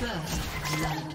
First blood.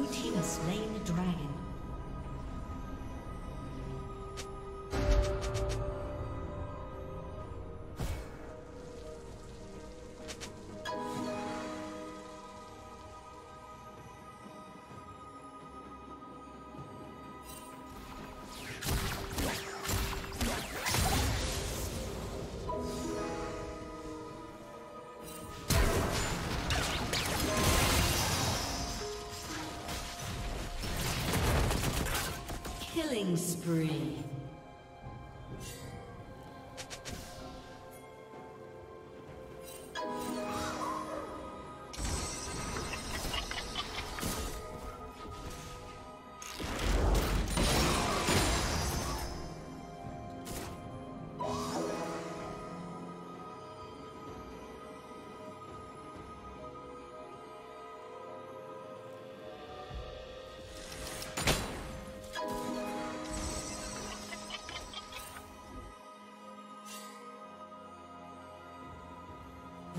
Blue team has slain the dragon. Killing spree.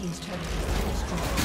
He's trying to get this done.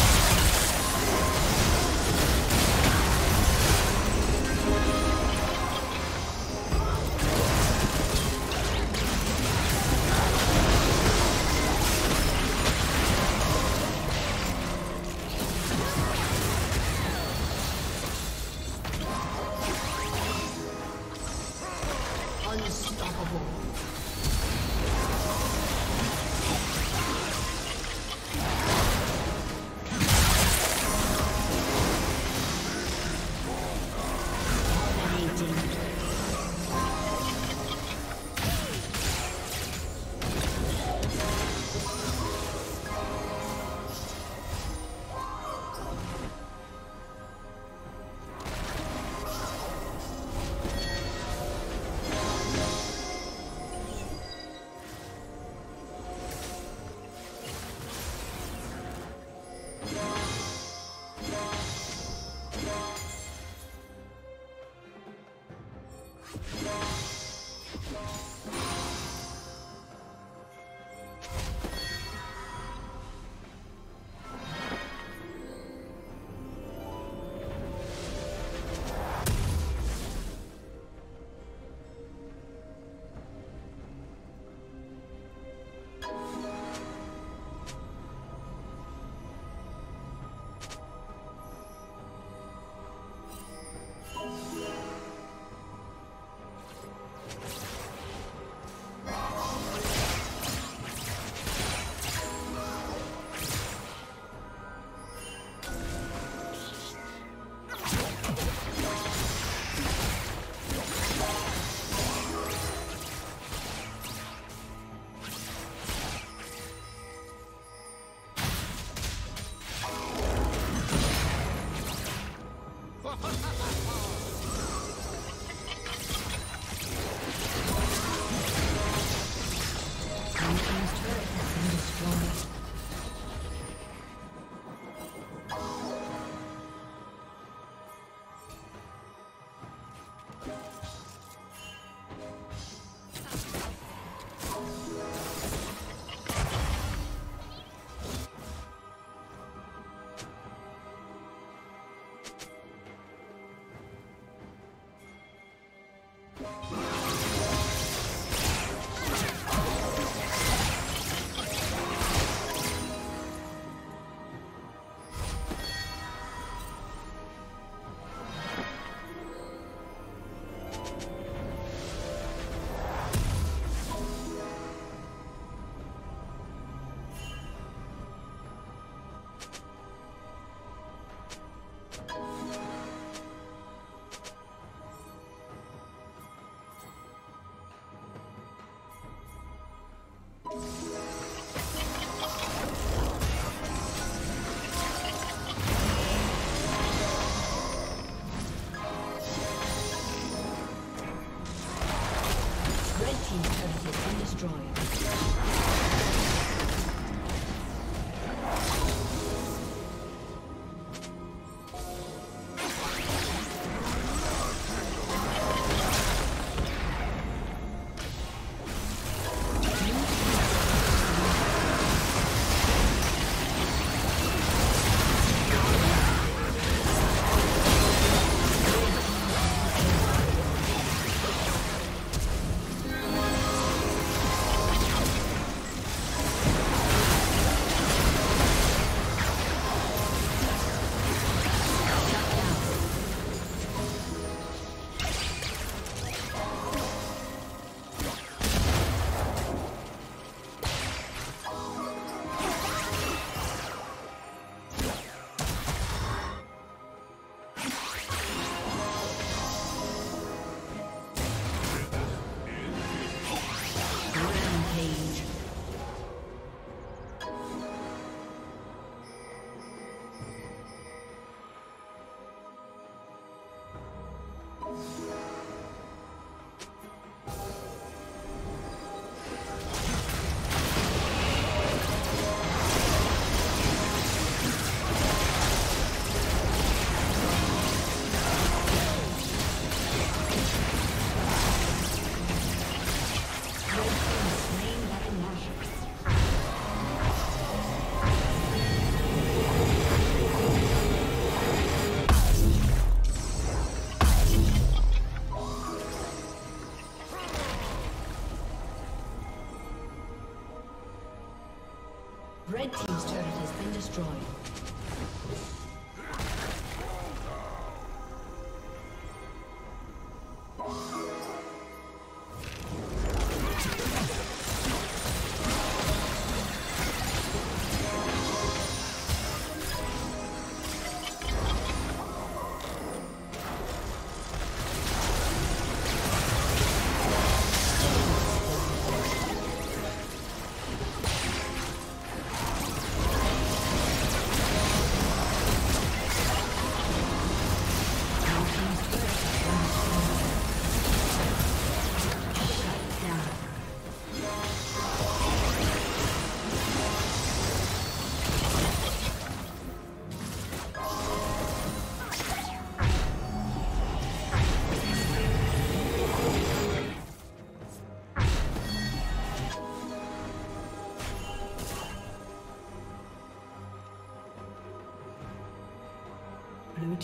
Red Team's turret has been destroyed. Blue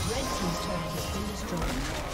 Red team's turret has been destroyed.